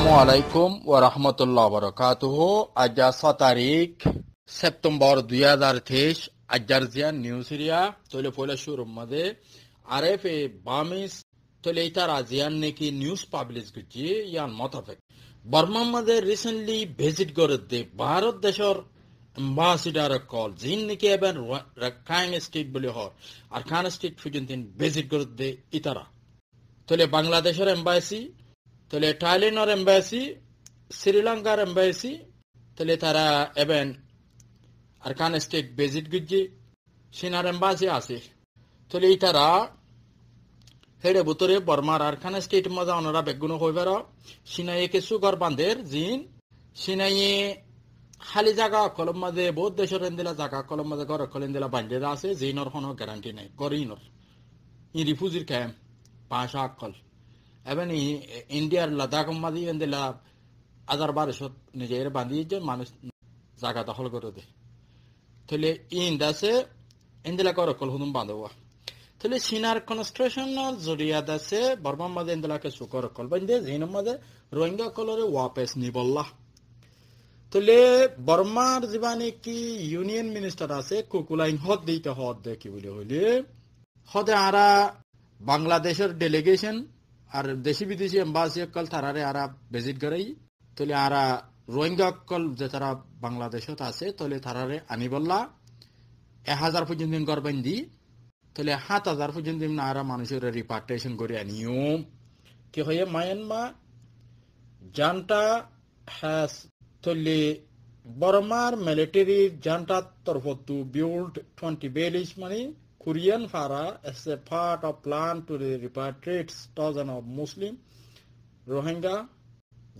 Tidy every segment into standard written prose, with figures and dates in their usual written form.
আসসালামু আলাইকুম ওয়া রাহমাতুল্লাহি ওয়া বারাকাতুহু। আজ 7 তারিখ September 2023 Al Jazeera news area তোলে পোলা শোরুম মধ্যে আরএফএ বামিস তোলেইতা রাজিয়ান নেকি নিউজ পাবলিশ গজি ইয়ান মোতাবেক বার্মা মধ্যে রিসেন্টলি ভিজিট করতে ভারত দেশের অ্যাম্বাসিডার কল জিন নেকি এবেন রাখাইন স্টেট বলি হর আরকান স্টেট ফিজন্তিন ভিজিট করতে ইতারা তোলে বাংলাদেশের এমবাসি তাহলে থাইল্যান্ডের এম্বাসি শ্রীলঙ্কার এম্বাসি তাহলে তারা এবেন আরকান স্টেট ভিজিট গিয়ে সিনার এম্বাসি আসে তাহলে তারা হেড়ে বুতরে বর্মার আরকান স্টেট মজা ওনারা বেগুন হইবার সিনাইকে সুগর বান্ধের জিন সিনাইয়ে খালি জায়গা কলম মাঝে বহুত দেশের এনদিলা জায়গা কলম মাঝে ঘর কলেন্দিলা বান্ধে আছে জিনর কোনো গ্যারান্টি নাই করিনর ই রিফিউজির ক্যাম্প ভাষা আকল এবং ইন্ডিয়ার লাদাখ মাঝি এনদিলা আজার বারেশত নিজের বান্ধিয়েছে মানুষ জায়গা দখল করে দে তাহলে ইন্দাসে এনদিলা কর অকল হুদুম বান্ধবা তাহলে সিনার কনস্ট্রাকশনাল জরিয়াত আছে বর্মার মাঝে এনদিলাকে সুকর অকল বান্ধে জিনের মাঝে রোহিঙ্গা কলরে ওয়াপেস নিবল্লা তাহলে বর্মার জীবানে কি ইউনিয়ন মিনিস্টার আছে কুকুলাইন হদ দিতে হদ দে কি বলে হইলে হদে আরা বাংলাদেশের ডেলিগেশন আর দেশি বিদেশি এম্বাসি অকল তারারে আরা ভিজিট করাই তাহলে আরা রোহিঙ্গা অকল যে তারা বাংলাদেশত আছে তাহলে তারারে আনিবল্লা 1000 পর্যন্ত করবেন দি তাহলে 7000 পর্যন্ত আরা মানুষের রিপার্টেশন করে আনিও কি হয়ে মায়ানমার জান্টা হ্যাজ তাহলে বর্মার মিলিটারি জান্টার তরফ টু বিল্ড 20 village মানে Korean Fara as a part of plan to repatriate thousands of Muslim Rohingya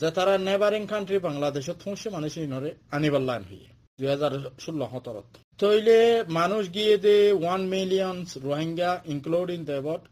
that are neighboring country Bangladesh thunse manush inore aniballan hoye 2016 17 toile manush giye de 1 million Rohingya including the about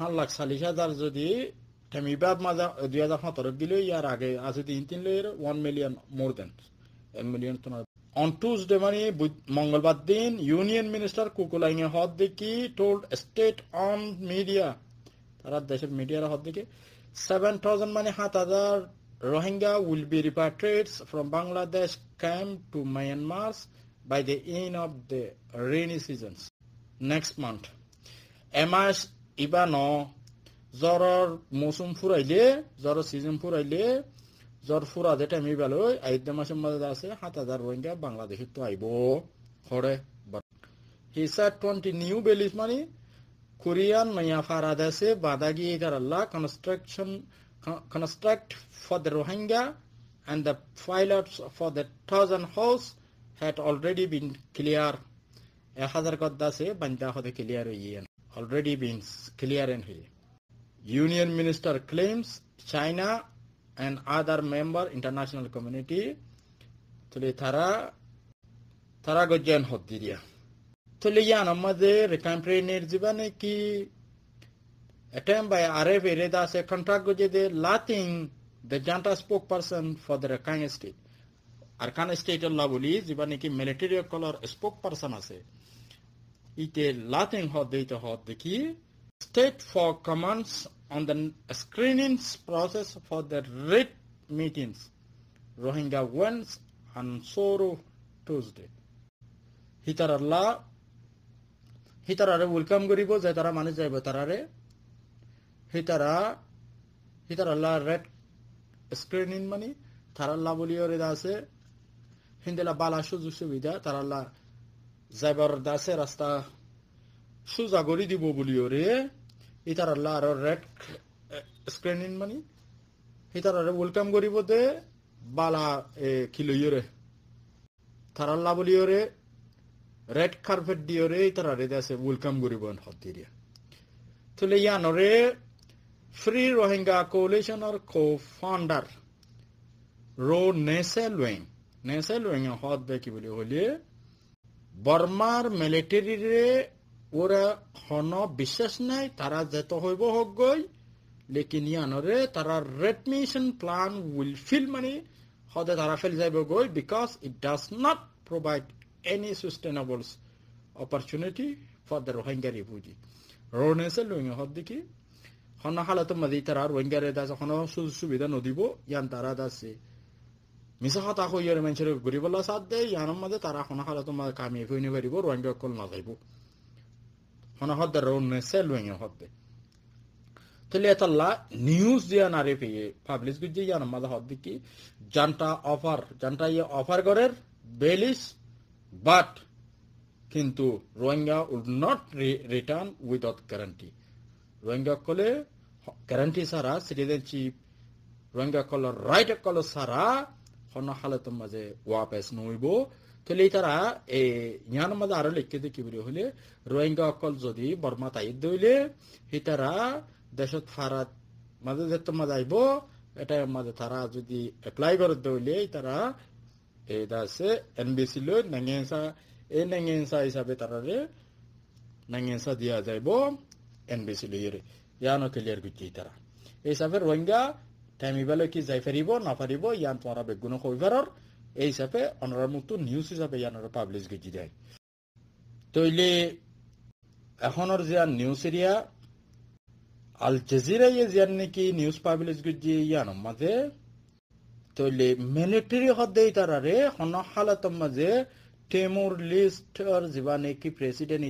1,40,000 jodi temibab maza 2017 gilo yar age asidi 3 layer 1 million more than a million On Tuesday morning, Mongolbar din, Union Minister Kukulainya Hoddiki told state-owned media, tara desher media ra Hoddiki, 7,000 mane 7,000 Rohingya will be repatriated from Bangladesh camp to Myanmar by the end of the rainy seasons next month. Emas ibano zoror musum furaile, zoror season furaile. জরফুরা যেটা আমি bell আইদ মাসের মধ্যে আছে 7,000 রোহিঙ্গা বাংলাদেশে তো আইব হরে হিসা 20 নিউ বেলিস মানে কোরিয়ান মাইয়া ফারাদাসে বাদাগি এগারাল্লা construct for the Rohingya and the pilots for the 1,000 house had already been clear 1,000 গদ্দাসে বান্দা হতে ক্লিয়ার হইয়ে অলরেডি বিন ক্লিয়ার এন হইয়ে union minister claims China and other member international community tole thara gojen hodiria tole yan amaze recamprainer jibane ki attempt by arab ereda se contract goje de latin the junta spokesperson for the Rakhine state Arakan state la boli jibane ki military color spokesperson ase ite latin hodite hodiki state for commands on the screening process for the red meetings Rohingya wins on sorrow Tuesday hitarare welcome goribo je tara mane jaibo tarare hitaralla red screening mani taralla boliore dase hindela bala shuju subida taralla jaibar dase rasta shuja gori dibo boliore ইতারাল্লা আরো red screening মানে ইতারারে welcome করিব দে বালা কিলোইরে তারাল্লা বলিওরে red carpet দিওরে ইতারারে দেশে welcome করিব হতিরিয়া তলে ইয়ানরে free Rohingya কোয়ালিশনের কো-ফাউন্ডার রো নেসেলওয়েং হত বেকি বলি হলে বর্মার মিলিটারি রে ওরা হন বিশ্বাস নাই তারা যেত হইব হোক গই লেকিন ইয়ানরে তারা red mission plan will fail মানে হদে তারা ফেল যাইব গই because it does not provide any sustainable opportunity for the Rohingya refugee রোনেসে লুইং হদ দেখি Hona halato maditarar wengare dasa hona su subida nodibo yantara dasi. Misahata ho yer menchero guribola sadde yanam madatara hona halato madakami funi veribo wengare kol nadibo. Hona hot the round sell when you hot. Teletala news the anarifi publish good yana mother hotbiki janta ye offer gorer bailis but Kintu Rohingya would not return without guarantee. Rohingya kole guarantee sara citizenship Rohingya kole right kole sara hona halatum maze wapes noibo. To later a Yanamada Likid Kibule, Rohingya kol Zodi, Burmata Idule, Hitara, Deshot Harat Madatomazaibo, at a Madatara Zudi apply for Dole Tara Edase NBC Lud Nangensa A Nangensa is a better Nangensa Dia Zaibo NBC Lure Yano Killer Gutara. A Saver Rohingya, Tamibeleki Zaiferibo, Nafaribo, Yantwara Beguno Hover. This is the honorable news that we have published today. So, the honorable news area Al Jazeera news published today. So, the military the Timor Leste or president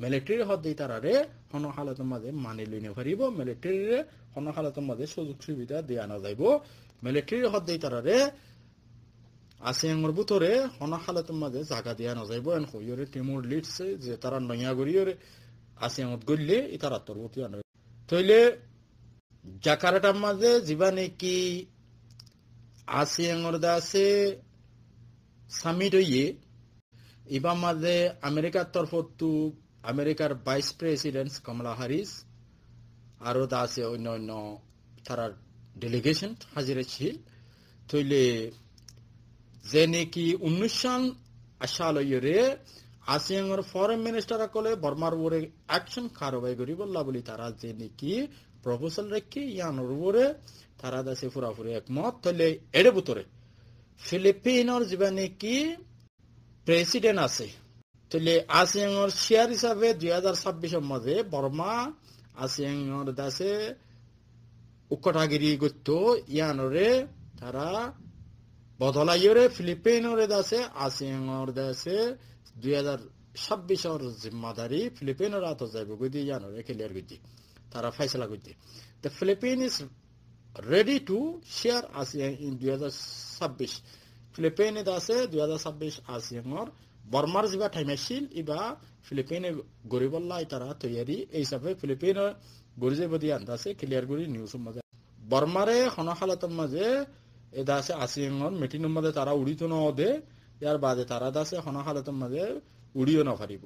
military Honohalatomaze, Manilin Haribo, military, Honohalatomade, Suzuki, Diana Zaibo, military hot data re Aseng Butore, Honohalatomade, Zagadiana Zaibo, and Hoyore Timur Litz, the Taran Nayaguri, Aseng of Goodly, Itaraturutian. Toile Jakarta Maze, Zivaneki Aseng Ordase Samidoye, Ibamaze, America Torfotu. America's Vice President Kamala Harris, Arodase Onono Tara Delegation, Hazirat Hill, Tule Zeneki Unushan, Ashalo Yure, Asian Foreign Minister Akole, Burma Wore Action, Karaway Guribo, Labuli Tara Zeneki, Proposal Reki, Yan Rure, Tarada Sefura Furek Mot, Tele Edebutore, Filipino Zibaneki, President Ase. Tole ASEAN share is a way 2026 Made, Burma, ASEAN Dase, Ukotagiri Gutto, Yanore, Tara, Bodolayure, Filipino Redase, ASEAN or Dase, 2026 or Zimadari, Filipino Ratozabugudi, Yanore, Kelerguti, Tara Faisalagudi. The Philippines ready to share ASEAN in 2026. Philippines Dase, 2026 ASEAN or Burma is about Timeshil, Iba, Filipino Goribola, Itara, Toyeri, Asafe, Filipino, Gurzebodi, and Dase, Kilerguri, News Mother. Burmare, Honohalatamaze, Edase, Asian, Metinum Madatara, Urituno de, Yarba de Taradase, Honohalatamaze, Urion of Haribo.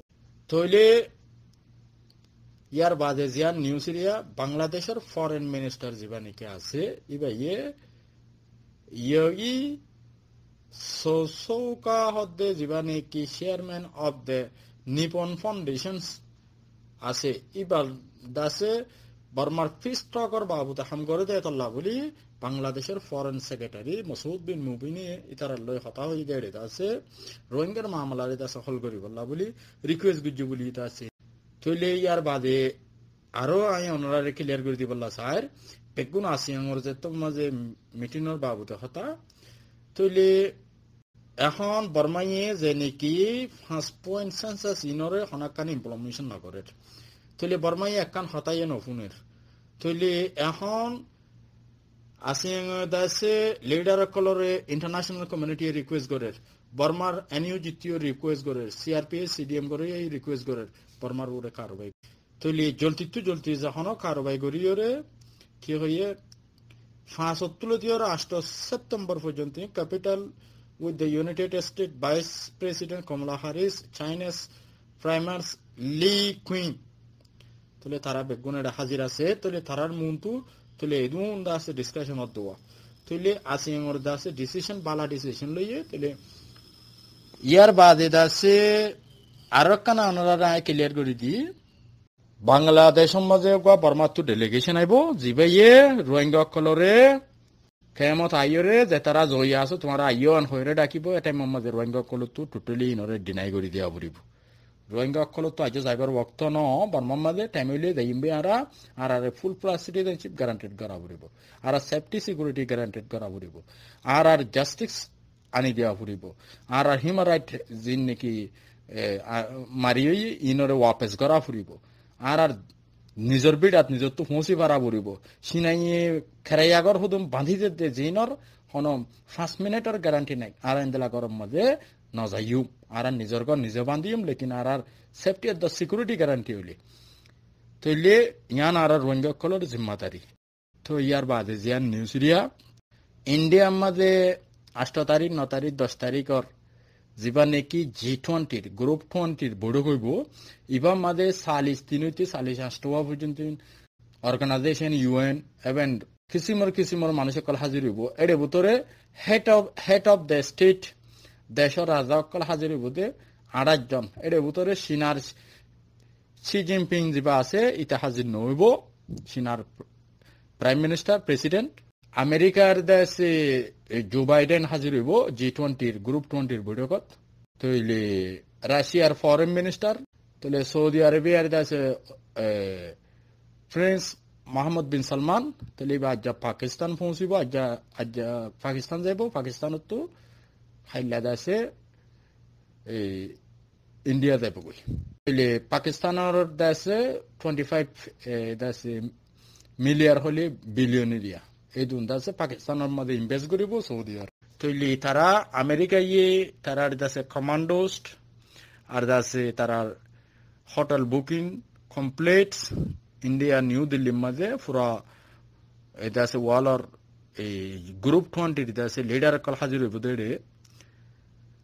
Toile Yarba de Zian, New Syria, Bangladesh, Foreign Minister Zivanikase, Iba Ye, Yogi. Sosoka Hodde Zibaneki, chairman of the Nippon Foundations, Ase Ibal Dase, Burma Peace Talker Babu Hamgorda Lavuli, Bangladesh Foreign Secretary, Masood bin Mubini, Itaralo Hatawi Dase, Rohingya Mamala Dasa Holgori Lavuli, request Gujubuli Dase, Tule Yarbade Aro Honorary Killer Gurdibola Sire, Pegunasian or the Tomaze Mitinor Babu Hata. Tole Ahon Burmaye Zeniki has point census in order Honakan implementation laborate. Tole Burmaye can Hatayan of Unir. Tole Ahon Asing Dase leader color international community request got it. Burma NUGTO request got it. CRPS CDM Gore request got it. Burma would a carway. Tole Jolti is a Hono carway Goriore Kiroye. 508 September for Junting capital with the United States Vice President Kamala Harris, China's Primers Li Qiang. Tole Tara Begunada Hazira said, Tole Taran Muntu, Tole Edun das discussion of Dua. Tole Asing or das decision, Bala decision Loye, Tole Yerbade Dase Arakan Anora Kiler Guridi. Bangladesh Maze Burma to delegation Ibo, Zibaye, Rohingya Colore, Kamot Ayore, the Tara Zoyaso, Tomara Yo and Hoyre Dakibo, at a Mamma the Rohingya Colo to totally in or deny Gori de Aburibu. Rohingya Koloto Ajo Cyber Waktono, Barmamade, Tamil, the Imbiara, are a full plus citizenship guaranteed Garavuribo, are a safety security guaranteed Garavuribo, are justice Anidia Huribo, are a human right Ziniki Marie Inore Wapes Garavuribo, are Nizor bid at Nizotu Musivara Buribo, Shinay Karayagor Hudum Bandit de Zinor, Honum, Fast Minute or Guarantee, Aran de la Goromade. Nazayu, Aran Nizorgon, Nizavandium, Lekin Arar, safety at the security guarantee. Tele Yan Ara Rohingya color Zimatari. To Yarba the Zian Newsria India Made Astotari, Notari, Dostarik or Zibaneki G20, Group 20, Bodogo, Iba Made Salis Tinutis, Alish Astova Vigentin, Organization UN, Event Kissimor Kissimor Manashakal Haziribo, Edebutore, Head of the State. দেশের রাজা অকল হাজিরি বুদে 28 জন এর ভিতরে সিনার Xi Jinping জিবা আছে ইতা হাজির নইব সিনার প্রাইম মিনিস্টার প্রেসিডেন্ট আমেরিকার দেশে জো বাইডেন হাজির হইব জি20 এর গ্রুপ 20 এর বৈঠকত তইলে রাশিয়ার ফরেন মিনিস্টার তইলে সৌদি আরবিয়ার দেশে প্রিন্স মোহাম্মদ বিন সালমান তইলে আজ পাকিস্তান পৌঁছিব আজ পাকিস্তান যাইব পাকিস্তানত তো হাইলাদাসে ইন্ডিয়া যাইব কই এলে পাকিস্তানৰ দাসে 25 দাসে মিলিয়ন হলি বিলিয়নেৰিয়া এই দুন দাসে পাকিস্তানৰ মধ্যে ইনভেস্ট কৰিব সৌদি আৰ তইলি তারা আমেরিকা ইয়ে তারাৰ দাসে কমান্ডোস্ট আর দাসে তারাৰ hotel booking completes India New Delhi মধ্যে পুরা এই দাসে ওয়ালৰ এই গ্রুপ 20 দাসে লিডাৰ কল হাজিৰ হ'ব দেৰে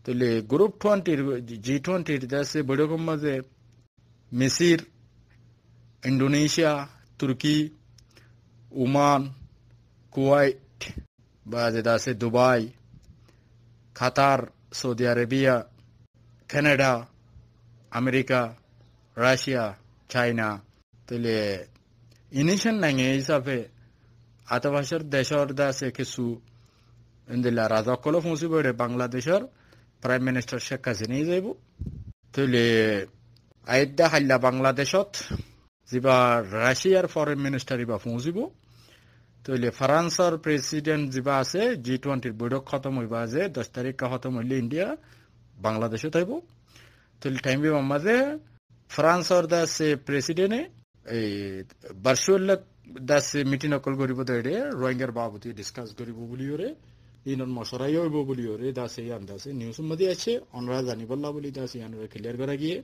তলে গ্রুপ 20 G20 দেশে বড়কম মাঝে মিসর ইন্দোনেশিয়া তুর্কি ওমান কুয়েত বাজে দেশে Dubai Qatar Saudi Arabia Canada America Russia China তলে ইনিশন নাগে হিসাবে আতবাসর দেশর দেশে কিছু ইন্দিলা রাজা কল পৌঁছিবরে বাংলাদেশর Prime Minister Sheikh Hasina Zaibu Tule Aida Halla Bangladeshot Ziba Russia Foreign Minister Iba Fonzibo Tule France President Zibase G20 Budok Khotom Ibaze Dostarika Hotom India Bangladesh Taibo Tule Time Mamaze France or the President Barshul Das Mitinokol Goribo Dede Rohingya Babuti discuss Goribo Buliore ইনন মশরাই হইব বলিও রে দাসে আন্দাসে news মধ্যে আছে অনরা জানিবল্লা বলি দাসে আনরা ক্লিয়ার করা গিয়ে